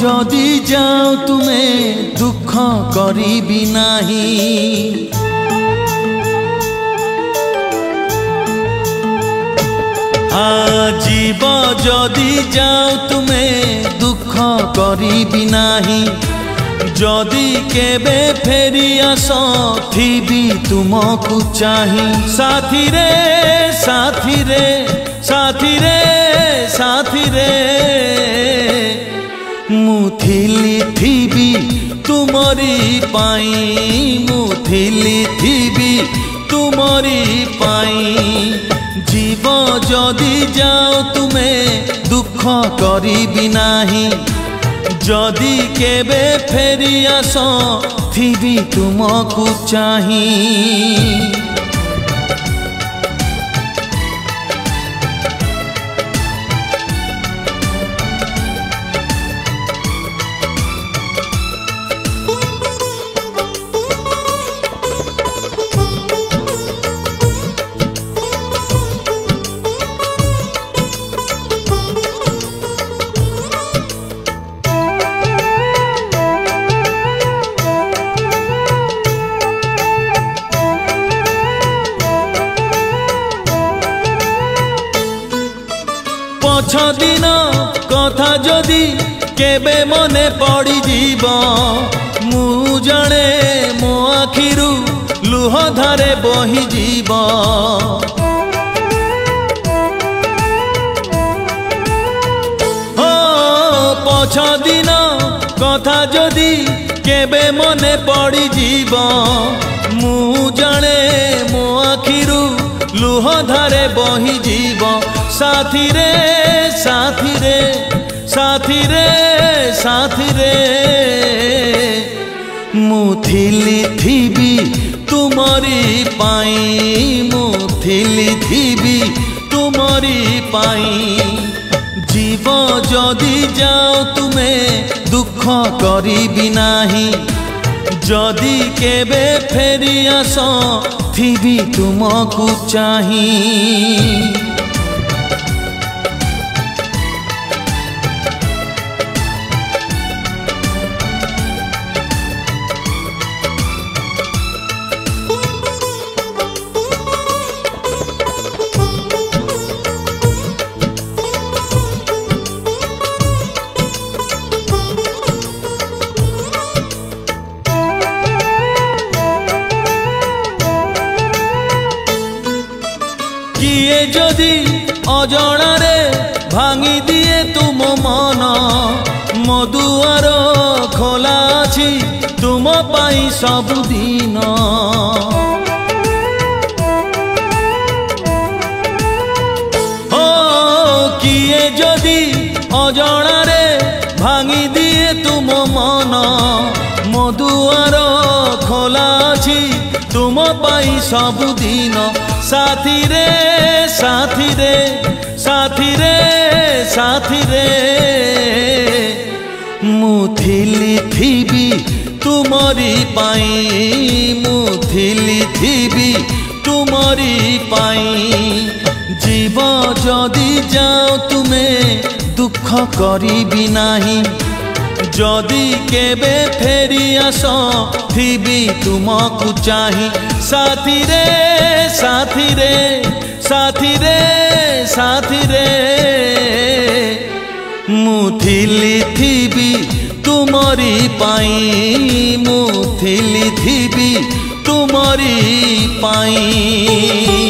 जदि जाओ तुमे दुख करिबि नाही, जीव जदि जाओ तुमे दुख करिबि नाही, जदि केबे फेरी आस थिबि तुमको चाहि। साथी रे साथी रे साथी रे साथी रे मुथिली थीबी तुमरी पाई, मुथिली थीबी तुमरी पाई। जीव जदि जाओ तुमे दुख करिबि नाही, जदि केबे फेरी आस थिबी तुमको चाहि। दिन कथा जदि केबे मने पड़ी जीव, मु जने मो आखिरु लुह धारे बही जीव। पछ दिन कथा जदि केबे मने पड़ी जीव, मु जने मो आखिरु लुह धारे बही जीव। साथी रे साथी रे साथी रे साथी रे मुथिली थीबी तुमरी पाई, मुथिली थीबी तुमरी पाई। जीव जदि जाओ तुमे दुख करिबि नाही, जदि केबे फेरी आस थिबी तुमको चाहि। किए जदि अजणारे भांगी दिए तुम मन, मो दुआर खोला अछि तुम पाई सबुदिन। किए जदि अजणारे भांगी दिए तुम मन, मो दुआर खोला अछि तुम पाई सबुदिन। साथी रे साथी रे साथी रे साथी रे मुथिली थीबी तुमरी पाई, मुथिली थीबी तुमरी पाई। जीव जदि जाओ तुमे दुख करिबि नाही, जदि केबे फेरी आस थिबी तुमको चाहि। साथी रे साथी रे साथी रे साथी रे मुथिली थीबी तुमरी पाई, मुथिली थीबी तुमरी पाई।